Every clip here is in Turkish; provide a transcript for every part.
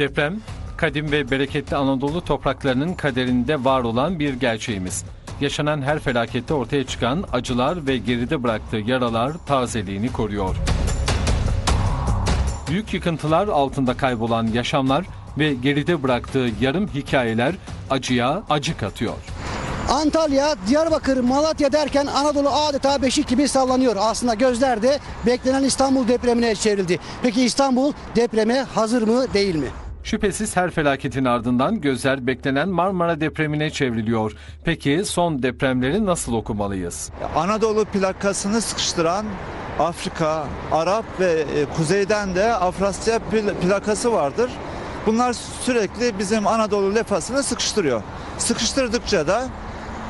Deprem, kadim ve bereketli Anadolu topraklarının kaderinde var olan bir gerçeğimiz. Yaşanan her felakette ortaya çıkan acılar ve geride bıraktığı yaralar tazeliğini koruyor. Büyük yıkıntılar altında kaybolan yaşamlar ve geride bıraktığı yarım hikayeler acıya acı katıyor. Antalya, Diyarbakır, Malatya derken Anadolu adeta beşik gibi sallanıyor. Aslında gözler de beklenen İstanbul depremine çevrildi. Peki İstanbul depreme hazır mı, değil mi? Şüphesiz her felaketin ardından gözler beklenen Marmara depremine çevriliyor. Peki son depremleri nasıl okumalıyız? Anadolu plakasını sıkıştıran Afrika, Arap ve kuzeyden de Afrasya plakası vardır. Bunlar sürekli bizim Anadolu lefasını sıkıştırıyor. Sıkıştırdıkça da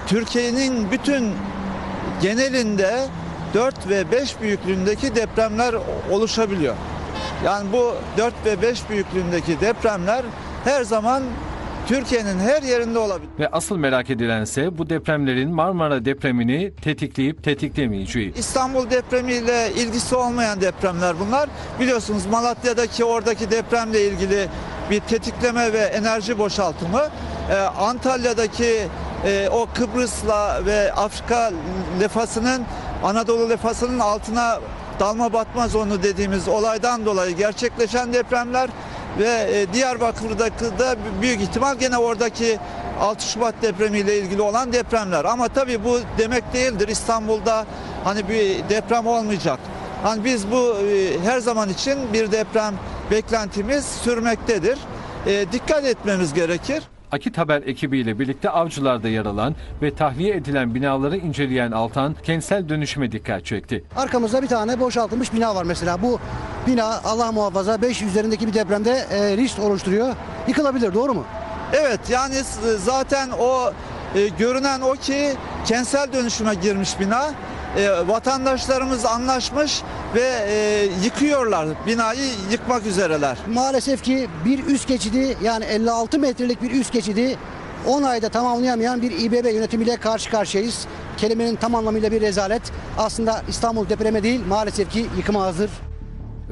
Türkiye'nin bütün genelinde 4 ve 5 büyüklüğündeki depremler oluşabiliyor. Yani bu 4 ve 5 büyüklüğündeki depremler her zaman Türkiye'nin her yerinde olabilir. Ve asıl merak edilense bu depremlerin Marmara depremini tetikleyip tetiklemeyeceği. İstanbul depremiyle ilgisi olmayan depremler bunlar. Biliyorsunuz Malatya'daki oradaki depremle ilgili bir tetikleme ve enerji boşaltımı. Antalya'daki o Kıbrıs'la ve Afrika lefasının, Anadolu lefasının altına dalma batma zonu dediğimiz olaydan dolayı gerçekleşen depremler ve Diyarbakır'daki de büyük ihtimal gene oradaki 6 Şubat depremiyle ilgili olan depremler. Ama tabii bu demek değildir İstanbul'da hani bir deprem olmayacak. Hani biz bu her zaman için bir deprem beklentimiz sürmektedir. Dikkat etmemiz gerekir. Akit Haber ekibiyle birlikte Avcılar'da yer alan ve tahliye edilen binaları inceleyen Altan kentsel dönüşüme dikkat çekti. Arkamızda bir tane boşaltılmış bina var mesela. Bu bina Allah muhafaza 5 üzerindeki bir depremde risk oluşturuyor. Yıkılabilir, doğru mu? Evet, yani zaten o görünen o ki kentsel dönüşüme girmiş bina. Vatandaşlarımız anlaşmış ve yıkıyorlar. Binayı yıkmak üzereler. Maalesef ki bir üst geçidi, yani 56 metrelik bir üst geçidi 10 ayda tamamlayamayan bir İBB yönetimiyle karşı karşıyayız. Kelimenin tam anlamıyla bir rezalet. Aslında İstanbul depreme değil, maalesef ki yıkıma hazır.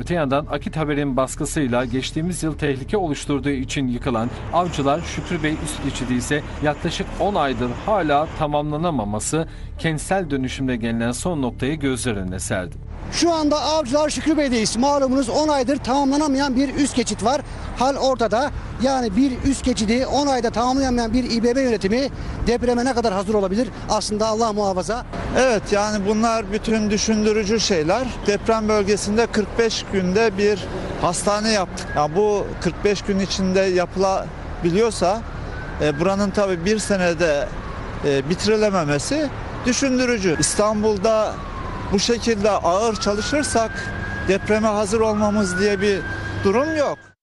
Öte yandan Akit Haber'in baskısıyla geçtiğimiz yıl tehlike oluşturduğu için yıkılan Avcılar Şükrübey üst geçidi ise yaklaşık 10 aydır hala tamamlanamaması kentsel dönüşümde gelinen son noktayı gözler önüne serdi. Şu anda Avcılar Şükrübey'deyiz. Malumunuz 10 aydır tamamlanamayan bir üst geçit var. Hal ortada. Yani bir üst geçidi 10 ayda tamamlanamayan bir İBB yönetimi depreme ne kadar hazır olabilir? Aslında Allah muhafaza. Evet, yani bunlar bütün düşündürücü şeyler. Deprem bölgesinde 45 günde bir hastane yaptık. Yani bu 45 gün içinde yapılabiliyorsa buranın tabii bir senede bitirilememesi düşündürücü. İstanbul'da bu şekilde ağır çalışırsak depreme hazır olmamız diye bir durum yok.